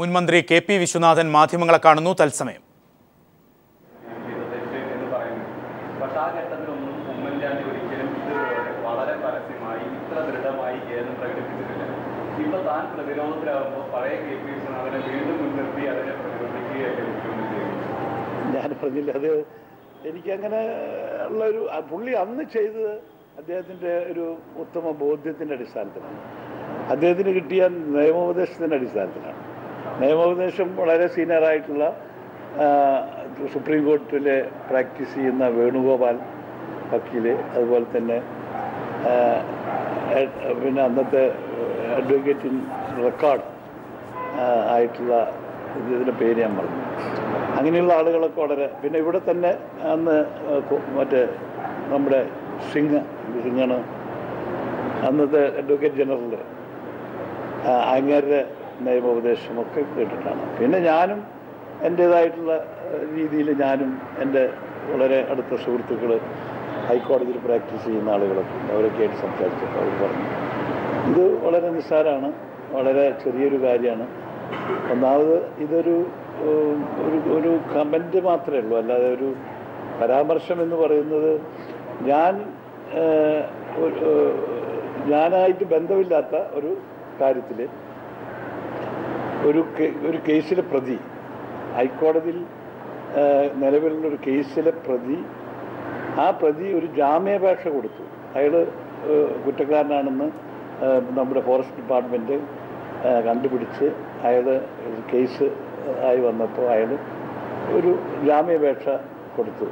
മുൻമന്ത്രി K P Viswanathan മാധ്യമങ്ങളെ കാണുന്നു തത്സമയം. ഞാൻ പറഞ്ഞില്ല, അത് എനിക്കങ്ങനെ ഉള്ളൊരു പുള്ളി അന്ന് ചെയ്തത് അദ്ദേഹത്തിൻ്റെ ഒരു ഉത്തമ ബോധ്യത്തിൻ്റെ അടിസ്ഥാനത്തിലാണ്, അദ്ദേഹത്തിന് കിട്ടിയ നിയമോപദേശത്തിൻ്റെ അടിസ്ഥാനത്തിലാണ്. നിയമോപദേശം വളരെ സീനിയറായിട്ടുള്ള സുപ്രീം കോടതിയിലെ പ്രാക്ടീസ് ചെയ്യുന്ന വേണുഗോപാൽ വക്കീല്, അതുപോലെ തന്നെ പിന്നെ അന്നത്തെ അഡ്വക്കേറ്റ് ഇൻ റെക്കോർഡ് ആയിട്ടുള്ള ഇതിൻ്റെ പേര് ഞാൻ പറഞ്ഞു, അങ്ങനെയുള്ള ആളുകളൊക്കെ വളരെ. പിന്നെ ഇവിടെ തന്നെ അന്ന് മറ്റേ നമ്മുടെ സിംഗാണ് അന്നത്തെ അഡ്വക്കേറ്റ് ജനറൽ, അങ്ങേരുടെ നിയമോപദേശമൊക്കെ കേട്ടിട്ടാണ്. പിന്നെ ഞാനും എൻ്റേതായിട്ടുള്ള രീതിയിൽ ഞാനും എൻ്റെ വളരെ അടുത്ത സുഹൃത്തുക്കൾ ഹൈക്കോടതിയിൽ പ്രാക്ടീസ് ചെയ്യുന്ന ആളുകളൊക്കെ അവരൊക്കെ ആയിട്ട് സംസാരിച്ചപ്പോൾ അവർ പറഞ്ഞു ഇത് വളരെ നിസ്സാരമാണ്, വളരെ ചെറിയൊരു കാര്യമാണ്. ഒന്നാമത് ഇതൊരു ഒരു കമൻറ്റ് മാത്രമേ ഉള്ളൂ, അല്ലാതെ ഒരു പരാമർശം എന്ന് പറയുന്നത് ഞാനായിട്ട് ബന്ധമില്ലാത്ത ഒരു കാര്യത്തിൽ ഒരു കേസിലെ പ്രതി, ഹൈക്കോടതിയിൽ നിലവിലുള്ളൊരു കേസിലെ പ്രതി, ആ പ്രതി ഒരു ജാമ്യാപേക്ഷ കൊടുത്തു. അയാൾ കുറ്റക്കാരനാണെന്ന് നമ്മുടെ ഫോറസ്റ്റ് ഡിപ്പാർട്ട്മെൻറ്റ് കണ്ടുപിടിച്ച് അയാൾ കേസ് ആയി വന്നപ്പോൾ അയാൾ ഒരു ജാമ്യാപേക്ഷ കൊടുത്തു.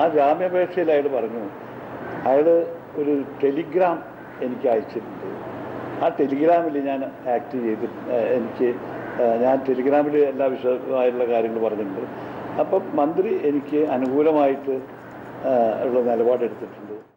ആ ജാമ്യാപേക്ഷയിൽ അയാൾ പറഞ്ഞു അയാൾ ഒരു ടെലിഗ്രാം എനിക്ക് അയച്ചിട്ടുണ്ട്, ആ ടെലിഗ്രാമിൽ ഞാൻ ആക്ട് ചെയ്തിട്ടുണ്ട്, ഞാൻ ടെലിഗ്രാമിൽ എല്ലാ വിശദമായിട്ടുള്ള കാര്യങ്ങൾ പറഞ്ഞിട്ടുണ്ട്. അപ്പം മന്ത്രി എനിക്ക് അനുകൂലമായിട്ട് ഉള്ള നിലപാടെടുത്തിട്ടുണ്ട്.